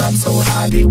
life, I'm so happy.